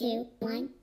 2, 1.